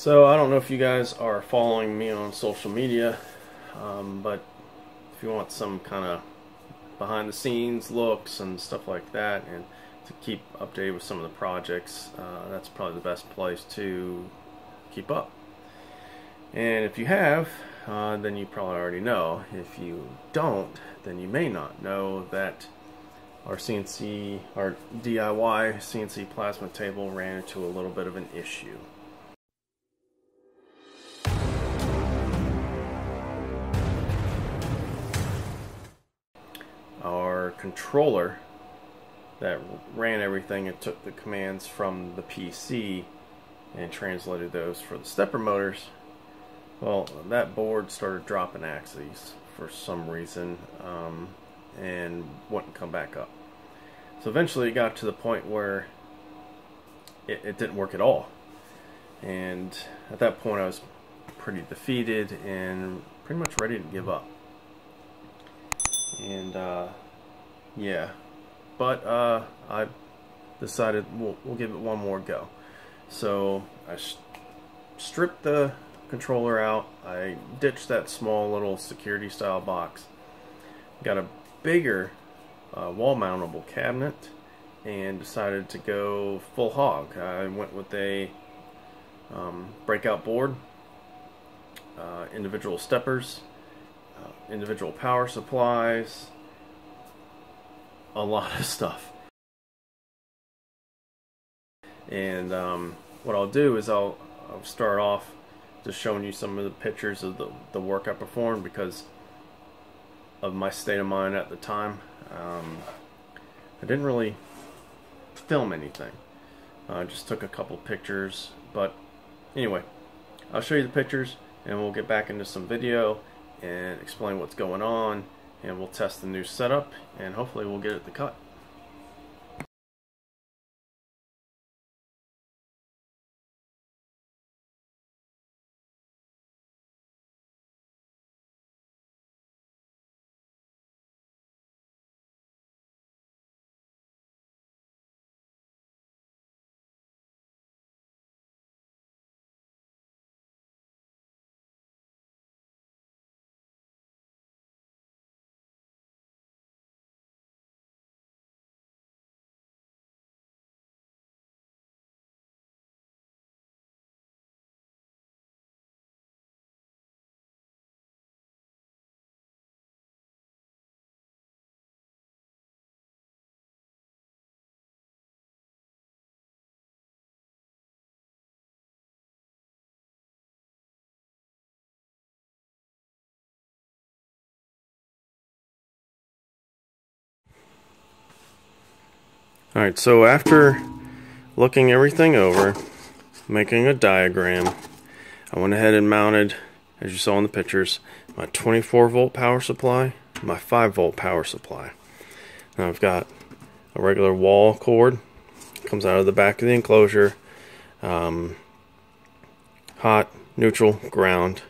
So I don't know if you guys are following me on social media, but if you want some kind of behind the scenes looks and stuff like that, and to keep updated with some of the projects, that's probably the best place to keep up. And if you have, then you probably already know. If you don't, then you may not know that our DIY CNC plasma table ran into a little bit of an issue. Our controller that ran everything and took the commands from the PC and translated those for the stepper motors, well, that board started dropping axes for some reason and wouldn't come back up. So eventually it got to the point where it didn't work at all, and at that point I was pretty defeated and pretty much ready to give up. And yeah, but I decided we'll give it one more go. So I stripped the controller out, I ditched that small little security style box, got a bigger wall mountable cabinet, and decided to go full hog. I went with a breakout board, individual steppers, individual power supplies, a lot of stuff. And what I'll do is I'll start off just showing you some of the pictures of the work I performed, because of my state of mind at the time. I didn't really film anything. I just took a couple pictures, but anyway, I'll show you the pictures and we'll get back into some video and explain what's going on, and we'll test the new setup and hopefully we'll get it to cut. Alright, so after looking everything over, making a diagram, I went ahead and mounted, as you saw in the pictures, my 24 volt power supply, my 5 volt power supply. Now I've got a regular wall cord, comes out of the back of the enclosure, hot, neutral, ground,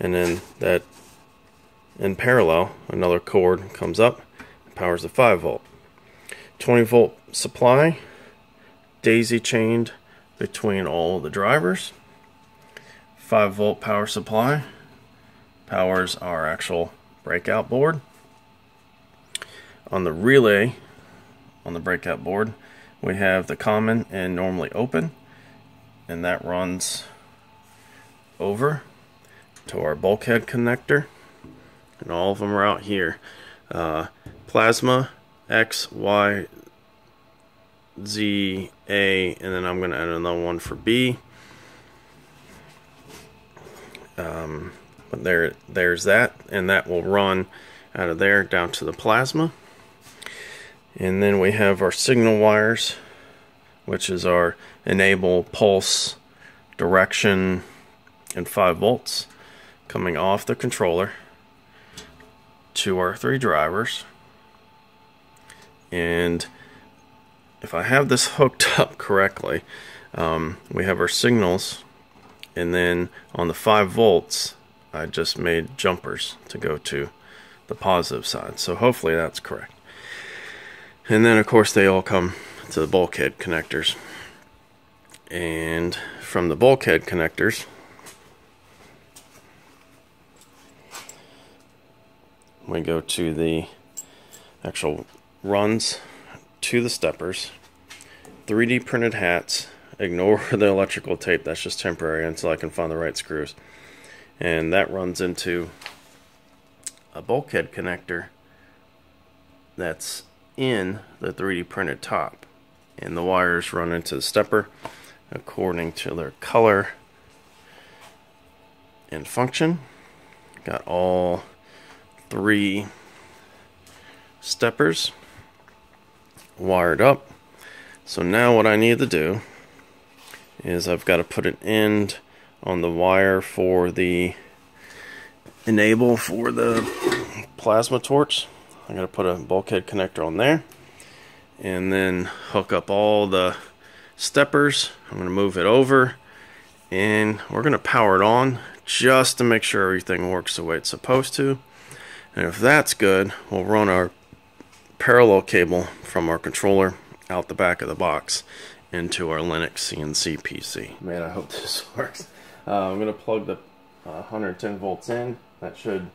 and then that in parallel, another cord comes up and powers the 5 volt. 20 volt supply daisy chained between all the drivers. 5 volt power supply powers our actual breakout board. On the relay on the breakout board we have the common and normally open, and that runs over to our bulkhead connector, and all of them are out here. Plasma X, Y, Z, A, and then I'm going to add another one for B. But there's that, and that will run out of there down to the plasma. And then we have our signal wires, which is our enable, pulse, direction, and 5 volts coming off the controller to our 3 drivers. And if I have this hooked up correctly, we have our signals, and then on the 5 volts I just made jumpers to go to the positive side, so hopefully that's correct. And then of course they all come to the bulkhead connectors. and from the bulkhead connectors, we go to the actual runs to the steppers, 3D printed hats, ignore the electrical tape, that's just temporary until I can find the right screws, and that runs into a bulkhead connector that's in the 3D printed top, and the wires run into the stepper according to their color and function. Got all three steppers wired up. So now what I need to do is I've got to put an end on the wire for the enable for the plasma torch. I'm going to put a bulkhead connector on there and then hook up all the steppers. I'm going to move it over and we're going to power it on just to make sure everything works the way it's supposed to. And if that's good, we'll run our parallel cable from our controller out the back of the box into our Linux CNC PC. Man, I hope this works. I'm going to plug the 110 volts in. That should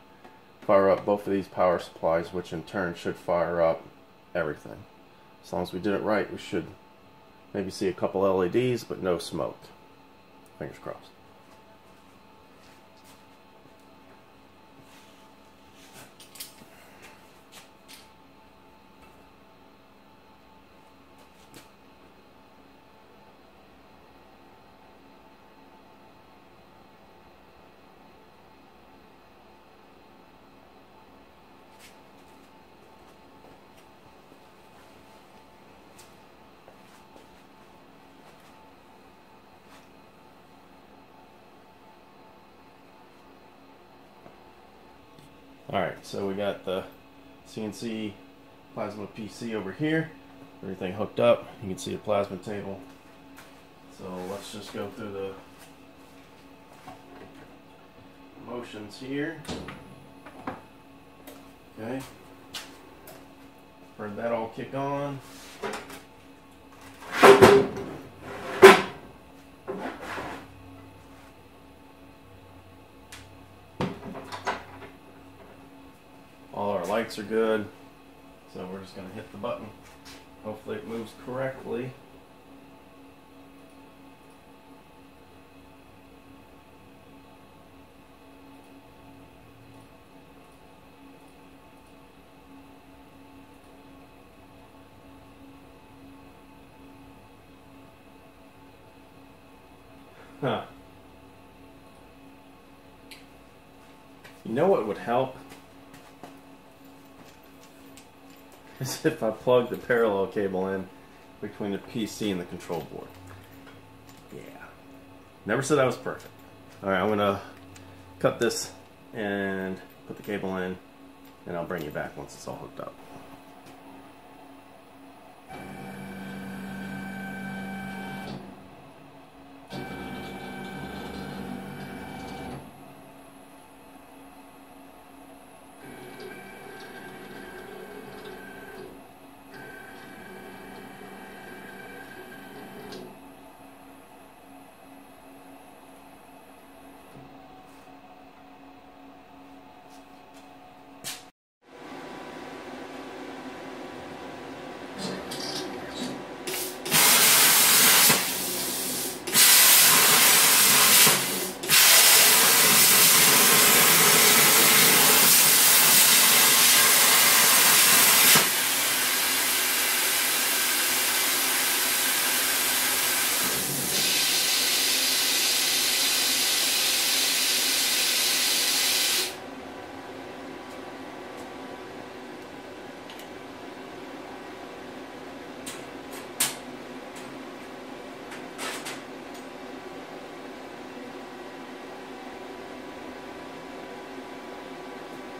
fire up both of these power supplies, which in turn should fire up everything. As long as we did it right, we should maybe see a couple LEDs, but no smoke. Fingers crossed. Alright, so we got the CNC plasma PC over here, everything hooked up, you can see the plasma table. So let's just go through the motions here. Okay, heard that all kick on. Lights are good, so we're just going to hit the button. Hopefully it moves correctly. Huh. You know what would help? As if I plug the parallel cable in between the PC and the control board. Yeah. Never said I was perfect. Alright, I'm going to cut this and put the cable in, and I'll bring you back once it's all hooked up.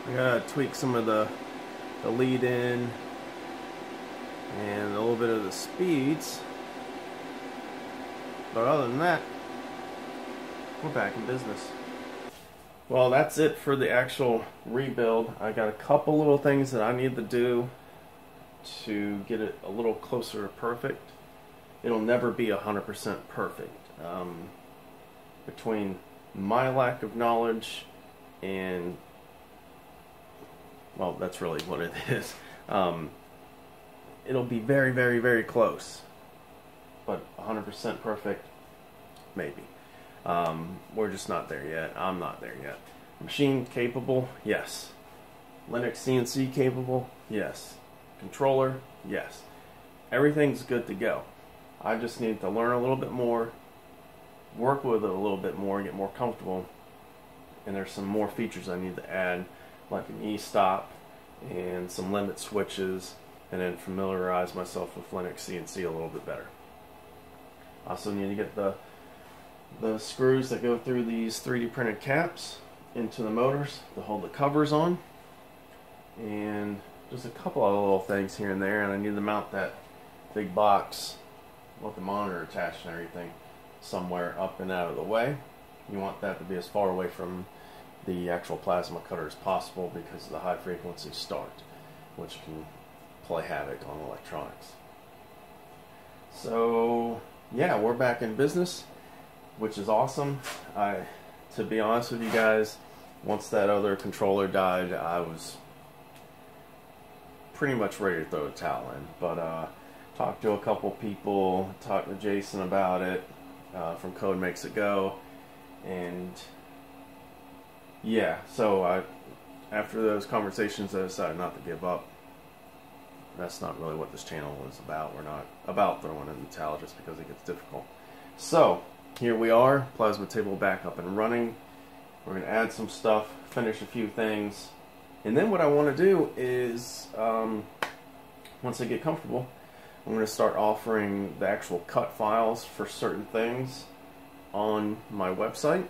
I gotta tweak some of the lead in and a little bit of the speeds, but other than that, we're back in business. Well, that's it for the actual rebuild. I got a couple little things that I need to do to get it a little closer to perfect, it'll never be 100% perfect. Between my lack of knowledge and, well, that's really what it is. It'll be very, very, very close, but 100% perfect, maybe. We're just not there yet. I'm not there yet. Machine capable? Yes. Linux CNC capable? Yes. Controller? Yes. Everything's good to go. I just need to learn a little bit more, work with it a little bit more, and get more comfortable. And there's some more features I need to add, like an e-stop and some limit switches, and then familiarize myself with Linux CNC a little bit better. I also need to get the screws that go through these 3D printed caps into the motors to hold the covers on, and just a couple of little things here and there. And I need to mount that big box with the monitor attached and everything somewhere up and out of the way. You want that to be as far away from the actual plasma cutter as possible because of the high frequency start, which can play havoc on electronics. So yeah, we're back in business, which is awesome. To be honest with you guys, once that other controller died, I was pretty much ready to throw a towel in. But talked to a couple people, talked to Jason about it from Code Makes It Go, and yeah, so after those conversations, I decided not to give up. That's not really what this channel is about. We're not about throwing in the towel just because it gets difficult. So here we are, plasma table back up and running. We're going to add some stuff, finish a few things, and then what I want to do is, once I get comfortable, I'm going to start offering the actual cut files for certain things on my website,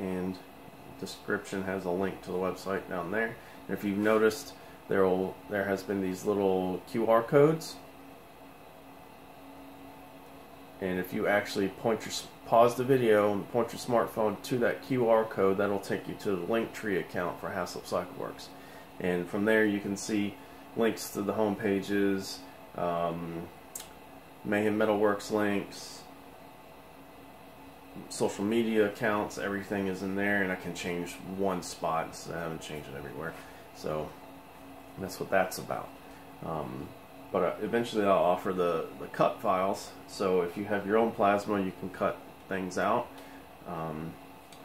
and description has a link to the website down there. And if you've noticed, there has been these little QR codes, and if you actually pause the video and point your smartphone to that QR code, that'll take you to the Linktree account for Haslip Cycleworks, and from there you can see links to the home pages, Mayhem Metalworks links, social media accounts. Everything is in there, and I can change one spot, so I haven't changed it everywhere. So that's what that's about. But eventually I'll offer the cut files, so if you have your own plasma, you can cut things out.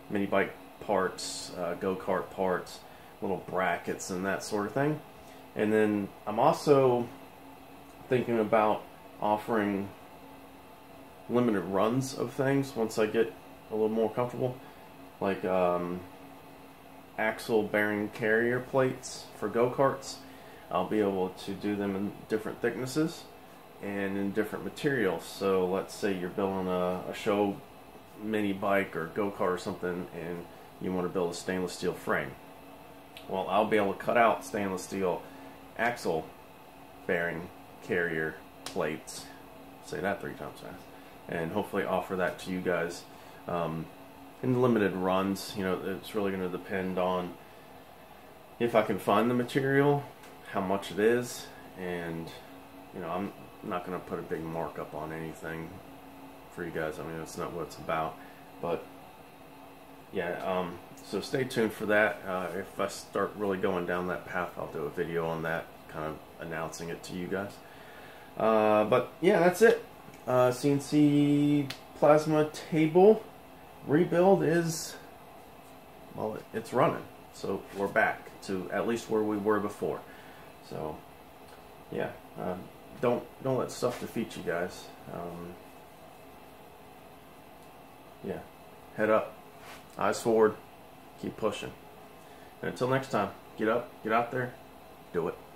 Mini bike parts, go-kart parts, little brackets and that sort of thing. And then I'm also thinking about offering limited runs of things once I get a little more comfortable, like axle bearing carrier plates for go-karts. I'll be able to do them in different thicknesses and in different materials. So let's say you're building a show mini bike or go-kart or something, and you want to build a stainless steel frame. Well, I'll be able to cut out stainless steel axle bearing carrier plates, say that 3 times fast, and hopefully offer that to you guys in limited runs. You know, it's really going to depend on if I can find the material, how much it is, and you know, I'm not going to put a big markup on anything for you guys. I mean, that's not what it's about. But yeah, so stay tuned for that. If I start really going down that path, I'll do a video on that, kind of announcing it to you guys. But yeah, that's it. CNC plasma table rebuild is, well, it's running, so we're back to at least where we were before. So yeah, don't let stuff defeat you guys. Yeah, head up, eyes forward, keep pushing. And until next time, get up, get out there, do it.